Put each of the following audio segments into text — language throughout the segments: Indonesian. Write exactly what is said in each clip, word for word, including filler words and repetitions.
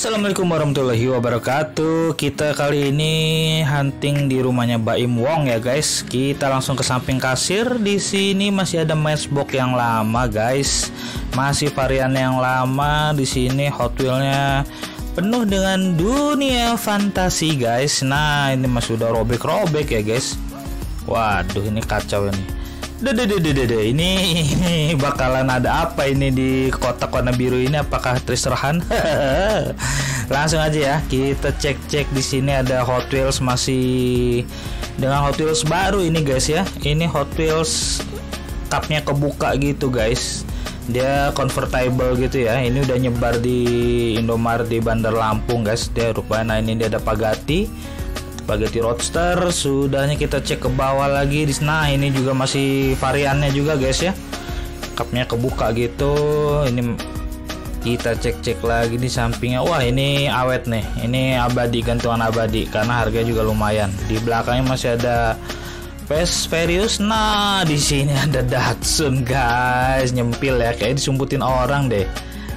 Assalamualaikum warahmatullahi wabarakatuh. Kita kali ini hunting di rumahnya Baim Wong ya guys. Kita langsung ke samping kasir. Di sini masih ada matchbox yang lama guys. Masih varian yang lama. Di sini Hot Wheels-nya penuh dengan dunia fantasi guys. Nah, ini masih udah robek-robek ya guys. Waduh, ini kacau ini. Dede dede dede ini bakalan ada apa ini di kotak warna biru ini, apakah Triserhan? Langsung aja ya, kita cek-cek. Di sini ada Hot Wheels masih dengan Hot Wheels baru ini guys ya. Ini Hot Wheels cupnya kebuka gitu guys. Dia convertible gitu ya. Ini udah nyebar di Indomaret di Bandar Lampung guys. Dia rupanya ini dia ada Pagati. Spaghetti Roadster. Sudahnya kita cek ke bawah lagi. Nah, ini juga masih variannya juga guys ya. Cupnya kebuka gitu. Ini kita cek-cek lagi di sampingnya. Wah, ini awet nih. Ini abadi, gantungan abadi, karena harganya juga lumayan. Di belakangnya masih ada Vesperius. Nah, di sini ada Datsun guys. Nyempil ya, kayak disumputin orang deh.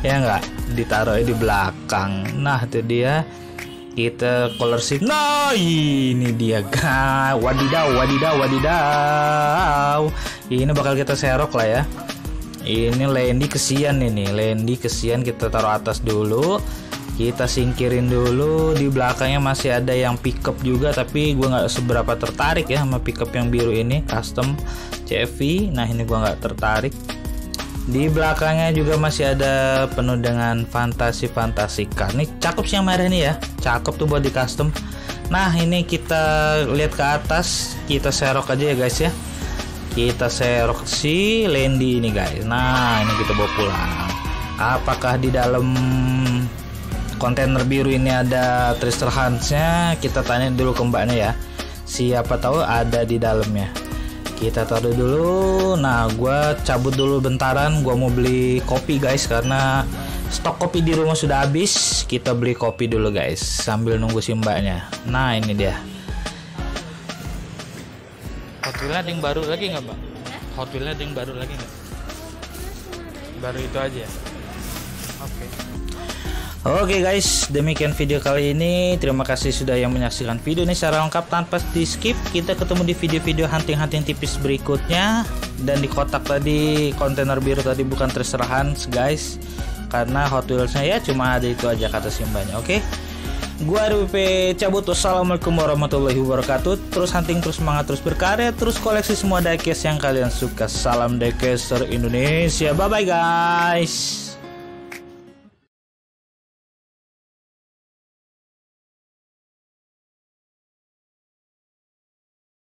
Ya enggak? Ditaruh di belakang. Nah, itu dia. Kita color shift. Nah, ini dia guys. Wadidaw, wadidaw, wadidaw. Ini bakal kita serok lah ya. Ini Lendi kesian ini. Lendi kesian, kita taruh atas dulu. Kita singkirin dulu. Di belakangnya masih ada yang pickup juga, tapi gua nggak seberapa tertarik ya sama pickup yang biru ini, custom C V. Nah, ini gua nggak tertarik. Di belakangnya juga masih ada penuh dengan fantasi-fantasi kar. Ini cakep sih yang merah ini ya. Cakep tuh buat di custom. Nah, ini kita lihat ke atas. Kita serok aja ya guys ya. Kita serok si Lendi ini guys. Nah, ini kita bawa pulang. Apakah di dalam kontainer biru ini ada Trister Hunts-nya? Kita tanya dulu ke mbaknya ya. Siapa tahu ada di dalamnya. Kita taruh dulu. Nah, gua cabut dulu bentaran. Gua mau beli kopi guys, karena stok kopi di rumah sudah habis. Kita beli kopi dulu guys, sambil nunggu si mbaknya. Nah, ini dia. Hot Wheels-nya ada yang baru lagi nggak, Mbak? Hot Wheels-nya ada yang baru lagi nggak? Baru itu aja ya? Oke. Okay. Oke guys, demikian video kali ini. Terima kasih sudah yang menyaksikan video ini secara lengkap tanpa di skip. Kita ketemu di video-video hunting-hunting tipis berikutnya. Dan di kotak tadi, kontainer biru tadi bukan Treasure Hunt guys, karena Hot Wheels-nya ya cuma ada itu aja kata simbanya. Oke, gua R W P cabut. Wassalamualaikum warahmatullahi wabarakatuh. Terus hunting, terus semangat, terus berkarya, terus koleksi semua diecast yang kalian suka. Salam Diecaster Indonesia. Bye bye guys.